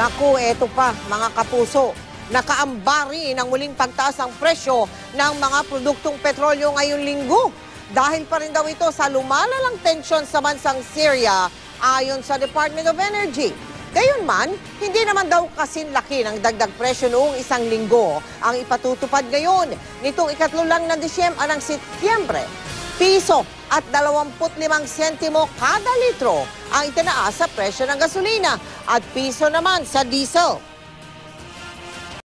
Naku, eto pa mga kapuso. Nakaambari ng muling pagtaas ng presyo ng mga produktong petrolyo ngayong linggo. Dahil pa rin daw ito sa lumalalang tensyon sa bansang Syria ayon sa Department of Energy. Gayunman, hindi naman daw kasinlaki ng dagdag presyo noong isang linggo ang ipatutupad ngayon. Nitong ikatlo lang ng Disyembre, Setyembre, piso at 25 sentimo kada litro ang itinaas sa presyo ng gasolina at piso naman sa diesel.